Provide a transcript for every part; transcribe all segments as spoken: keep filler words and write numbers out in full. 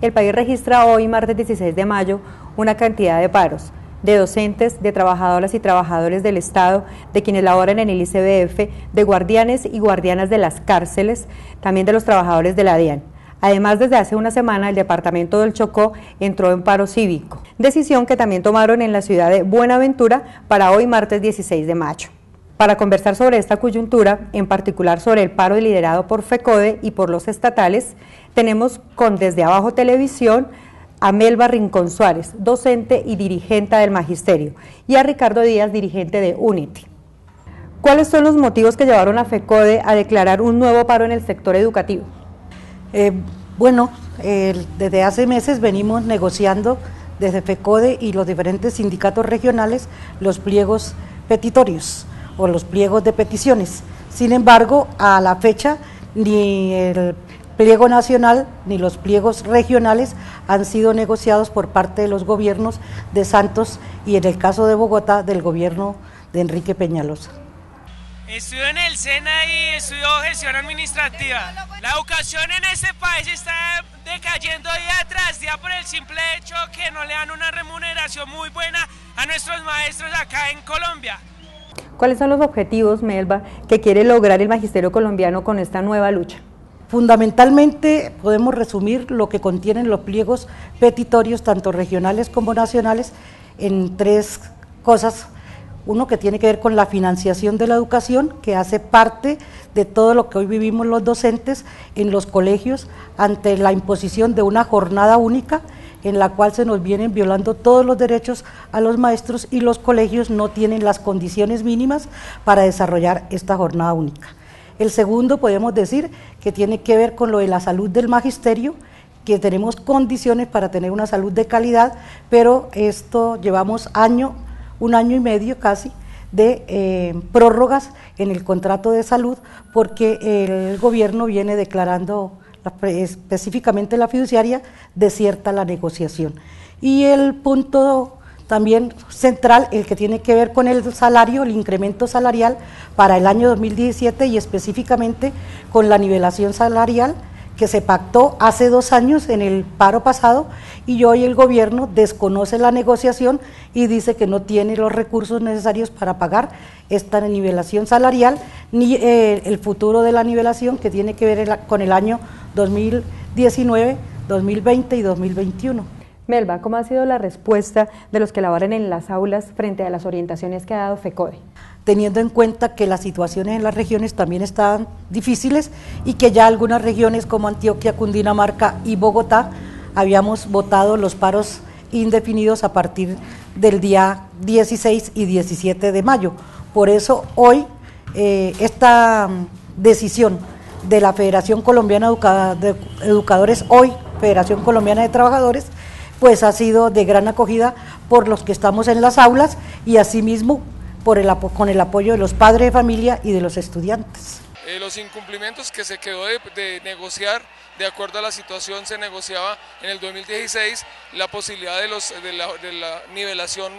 El país registra hoy, martes dieciséis de mayo, una cantidad de paros de docentes, de trabajadoras y trabajadores del Estado, de quienes laboran en el I C B F, de guardianes y guardianas de las cárceles, también de los trabajadores de la DIAN. Además, desde hace una semana el departamento del Chocó entró en paro cívico, decisión que también tomaron en la ciudad de Buenaventura para hoy martes dieciséis de mayo. Para conversar sobre esta coyuntura, en particular sobre el paro liderado por FECODE y por los estatales, tenemos con Desde Abajo Televisión a Melva Rincón Suárez, docente y dirigente del Magisterio, y a Ricardo Díaz, dirigente de UNITI. ¿Cuáles son los motivos que llevaron a FECODE a declarar un nuevo paro en el sector educativo? Eh, bueno, eh, desde hace meses venimos negociando desde FECODE y los diferentes sindicatos regionales los pliegos petitorios o los pliegos de peticiones. Sin embargo, a la fecha ni el pliego nacional ni los pliegos regionales han sido negociados por parte de los gobiernos de Santos y, en el caso de Bogotá, del gobierno de Enrique Peñalosa. Estudio en el SENA y estudio gestión administrativa. La educación en este país está decayendo día tras día por el simple hecho que no le dan una remuneración muy buena a nuestros maestros acá en Colombia. ¿Cuáles son los objetivos, Melva, que quiere lograr el magisterio colombiano con esta nueva lucha? Fundamentalmente podemos resumir lo que contienen los pliegos petitorios, tanto regionales como nacionales, en tres cosas. Uno que tiene que ver con la financiación de la educación, que hace parte de todo lo que hoy vivimos los docentes en los colegios ante la imposición de una jornada única en la cual se nos vienen violando todos los derechos a los maestros y los colegios no tienen las condiciones mínimas para desarrollar esta jornada única. El segundo podemos decir que tiene que ver con lo de la salud del magisterio, que tenemos condiciones para tener una salud de calidad, pero esto llevamos año un año y medio casi de eh, prórrogas en el contrato de salud, porque el gobierno viene declarando la, específicamente la fiduciaria, desierta la negociación. Y el punto también central, el que tiene que ver con el salario, el incremento salarial para el año dos mil diecisiete y específicamente con la nivelación salarial que se pactó hace dos años en el paro pasado, y hoy el gobierno desconoce la negociación y dice que no tiene los recursos necesarios para pagar esta nivelación salarial, ni eh, el futuro de la nivelación que tiene que ver con el año dos mil diecinueve, dos mil veinte y dos mil veintiuno. Melva, ¿cómo ha sido la respuesta de los que laboran en las aulas frente a las orientaciones que ha dado FECODE? Teniendo en cuenta que las situaciones en las regiones también están difíciles y que ya algunas regiones como Antioquia, Cundinamarca y Bogotá habíamos votado los paros indefinidos a partir del día dieciséis y diecisiete de mayo. Por eso hoy eh, esta decisión de la Federación Colombiana de Educadores, hoy Federación Colombiana de Trabajadores, pues ha sido de gran acogida por los que estamos en las aulas y asimismo Por el, con el apoyo de los padres de familia y de los estudiantes. Eh, los incumplimientos que se quedó de, de negociar, de acuerdo a la situación, se negociaba en el dos mil dieciséis la posibilidad de, los, de, la, de la nivelación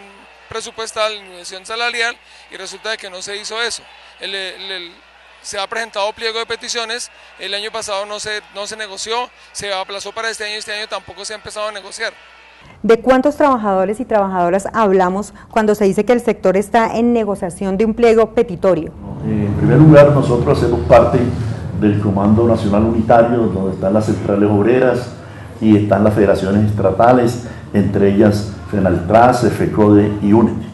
presupuestal, nivelación salarial, y resulta de que no se hizo eso. El, el, el, se ha presentado pliego de peticiones, el año pasado no se, no se negoció, se aplazó para este año y este año tampoco se ha empezado a negociar. ¿De cuántos trabajadores y trabajadoras hablamos cuando se dice que el sector está en negociación de un pliego petitorio? En primer lugar, nosotros hacemos parte del Comando Nacional Unitario, donde están las centrales obreras y están las federaciones estatales, entre ellas FENALTRAS, FECODE y UNITI.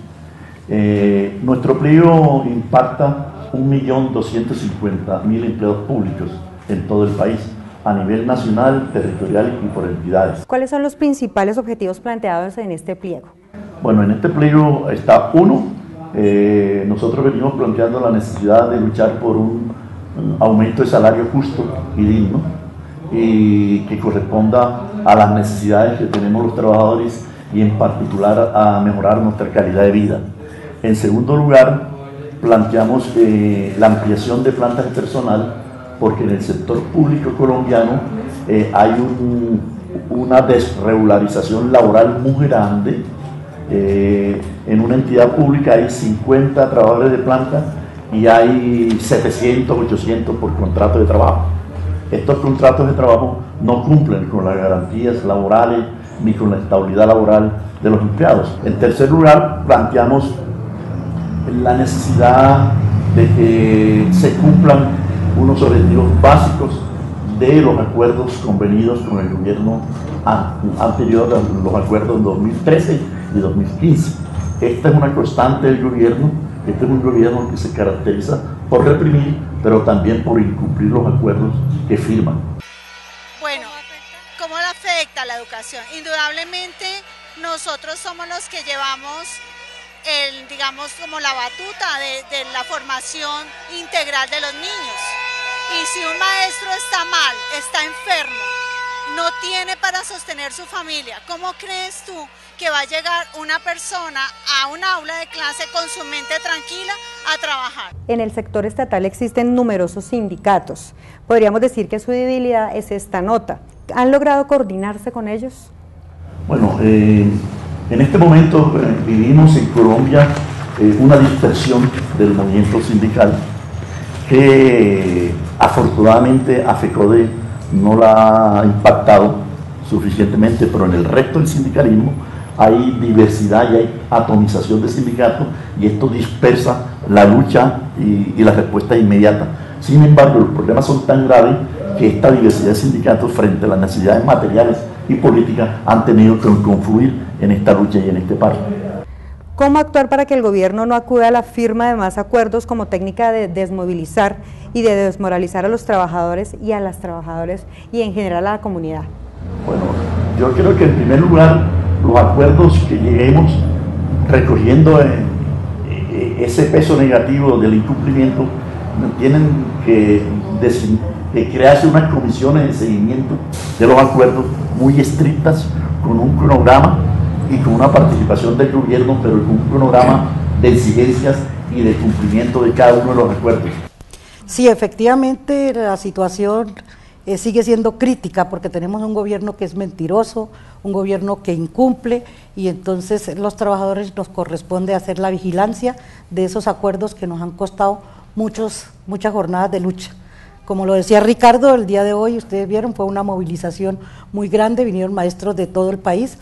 Eh, nuestro pliego impacta un millón doscientos cincuenta mil empleos públicos en todo el país, a nivel nacional, territorial y por entidades. ¿Cuáles son los principales objetivos planteados en este pliego? Bueno, en este pliego está uno, eh, nosotros venimos planteando la necesidad de luchar por un, un aumento de salario justo y digno, y que corresponda a las necesidades que tenemos los trabajadores y en particular a mejorar nuestra calidad de vida. En segundo lugar, planteamos eh, la ampliación de plantas de personal, porque en el sector público colombiano eh, hay un, una desregularización laboral muy grande. Eh, en una entidad pública hay cincuenta trabajadores de planta y hay setecientos, ochocientos por contrato de trabajo. estos contratos de trabajo no cumplen con las garantías laborales ni con la estabilidad laboral de los empleados. En tercer lugar, planteamos la necesidad de que se cumplan unos objetivos básicos de los acuerdos convenidos con el gobierno anterior, a los acuerdos de dos mil trece y dos mil quince. Esta es una constante del gobierno, este es un gobierno que se caracteriza por reprimir, pero también por incumplir los acuerdos que firman. Bueno, ¿cómo le afecta la educación? Indudablemente nosotros somos los que llevamos el, digamos, como la batuta de, de la formación integral de los niños. Y si un maestro está mal, está enfermo, no tiene para sostener su familia, ¿cómo crees tú que va a llegar una persona a un aula de clase con su mente tranquila a trabajar? En el sector estatal existen numerosos sindicatos. Podríamos decir que su debilidad es esta nota. ¿Han logrado coordinarse con ellos? Bueno, eh, en este momento eh, vivimos en Colombia eh, una dispersión del movimiento sindical que afortunadamente a FECODE no la ha impactado suficientemente, pero en el resto del sindicalismo hay diversidad y hay atomización de sindicatos y esto dispersa la lucha y, y la respuesta inmediata. Sin embargo, los problemas son tan graves que esta diversidad de sindicatos frente a las necesidades materiales y políticas han tenido que confluir en esta lucha y en este paro. ¿Cómo actuar para que el gobierno no acude a la firma de más acuerdos como técnica de desmovilizar y de desmoralizar a los trabajadores y a las trabajadoras y en general a la comunidad? Bueno, yo creo que en primer lugar los acuerdos que lleguemos recogiendo ese peso negativo del incumplimiento tienen que crearse unas comisiones de seguimiento de los acuerdos muy estrictas con un cronograma y con una participación del gobierno, pero con un programa de exigencias y de cumplimiento de cada uno de los acuerdos. Sí, efectivamente la situación eh, sigue siendo crítica porque tenemos un gobierno que es mentiroso, un gobierno que incumple y entonces los trabajadores nos corresponde hacer la vigilancia de esos acuerdos que nos han costado muchos, muchas jornadas de lucha. Como lo decía Ricardo, el día de hoy ustedes vieron fue una movilización muy grande, vinieron maestros de todo el país.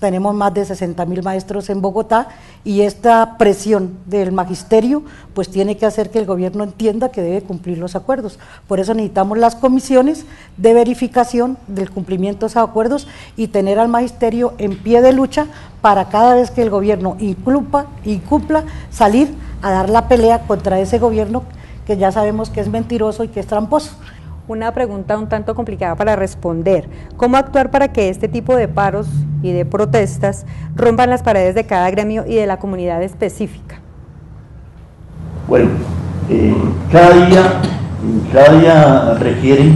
Tenemos más de sesenta mil maestros en Bogotá y esta presión del magisterio pues tiene que hacer que el gobierno entienda que debe cumplir los acuerdos. Por eso necesitamos las comisiones de verificación del cumplimiento de esos acuerdos y tener al magisterio en pie de lucha para cada vez que el gobierno incumpla, incumpla salir a dar la pelea contra ese gobierno que ya sabemos que es mentiroso y que es tramposo. Una pregunta un tanto complicada para responder. ¿Cómo actuar para que este tipo de paros y de protestas rompan las paredes de cada gremio y de la comunidad específica? Bueno, eh, cada día, cada día requiere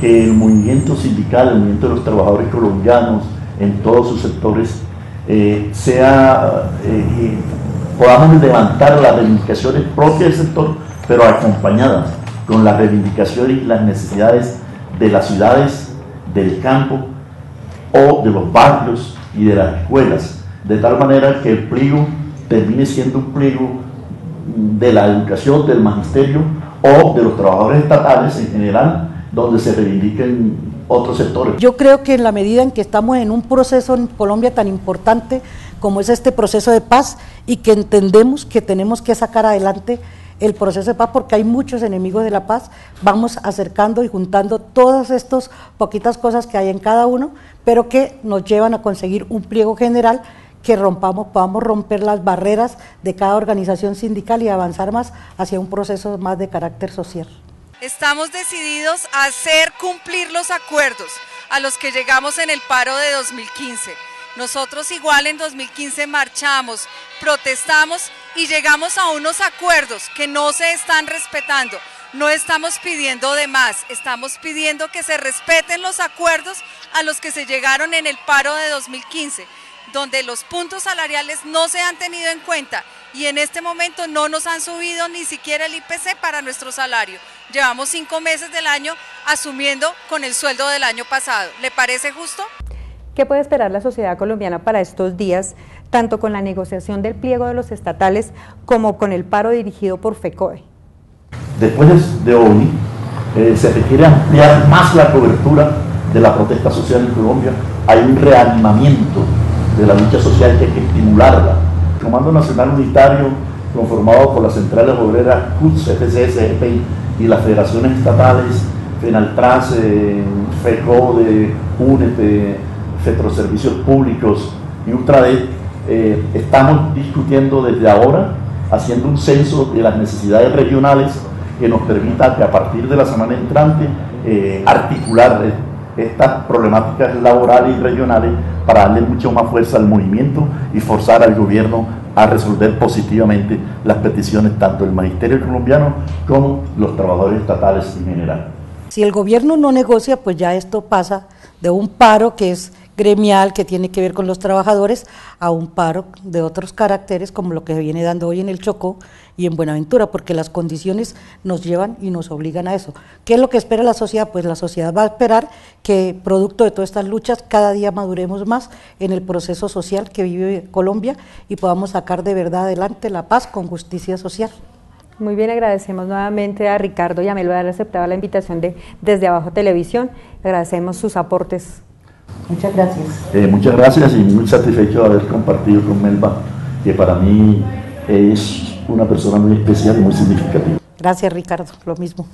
que el movimiento sindical, el movimiento de los trabajadores colombianos en todos sus sectores, eh, sea, eh, podamos levantar las reivindicaciones propias del sector, pero acompañadas con las reivindicaciones y las necesidades de las ciudades, del campo o de los barrios y de las escuelas, de tal manera que el pliego termine siendo un pliego de la educación, del magisterio o de los trabajadores estatales en general, donde se reivindiquen otros sectores. Yo creo que en la medida en que estamos en un proceso en Colombia tan importante como es este proceso de paz y que entendemos que tenemos que sacar adelante el proceso de paz, porque hay muchos enemigos de la paz, vamos acercando y juntando todas estas poquitas cosas que hay en cada uno, pero que nos llevan a conseguir un pliego general que rompamos, podamos romper las barreras de cada organización sindical y avanzar más hacia un proceso más de carácter social. Estamos decididos a hacer cumplir los acuerdos a los que llegamos en el paro de dos mil quince. Nosotros igual en dos mil quince marchamos, protestamos y llegamos a unos acuerdos que no se están respetando. No estamos pidiendo de más, estamos pidiendo que se respeten los acuerdos a los que se llegaron en el paro de dos mil quince, donde los puntos salariales no se han tenido en cuenta y en este momento no nos han subido ni siquiera el I P C para nuestro salario. Llevamos cinco meses del año asumiendo con el sueldo del año pasado. ¿Le parece justo? ¿Qué puede esperar la sociedad colombiana para estos días, tanto con la negociación del pliego de los estatales como con el paro dirigido por FECODE? Después de hoy, eh, se requiere ampliar más la cobertura de la protesta social en Colombia. Hay un reanimamiento de la lucha social que hay que estimularla. El Comando Nacional Unitario, conformado por las centrales obreras C U T, F C S, F E I y las federaciones estatales, FENALTRAS, eh, FECODE, UNITI, Fetroservicios Públicos y UNTRADE, eh, estamos discutiendo desde ahora, haciendo un censo de las necesidades regionales que nos permita que a partir de la semana entrante eh, articular eh, estas problemáticas laborales y regionales para darle mucho más fuerza al movimiento y forzar al gobierno a resolver positivamente las peticiones tanto del Magisterio colombiano como los trabajadores estatales en general. Si el gobierno no negocia, pues ya esto pasa de un paro que es gremial, que tiene que ver con los trabajadores, a un paro de otros caracteres como lo que se viene dando hoy en el Chocó y en Buenaventura, porque las condiciones nos llevan y nos obligan a eso. ¿Qué es lo que espera la sociedad? Pues la sociedad va a esperar que, producto de todas estas luchas, cada día maduremos más en el proceso social que vive Colombia y podamos sacar de verdad adelante la paz con justicia social. Muy bien, agradecemos nuevamente a Ricardo y a Melva de haber aceptado la invitación de Desde Abajo Televisión. Agradecemos sus aportes. Muchas gracias. Eh, muchas gracias y muy satisfecho de haber compartido con Melva, que para mí es una persona muy especial y muy significativa. Gracias, Ricardo, lo mismo.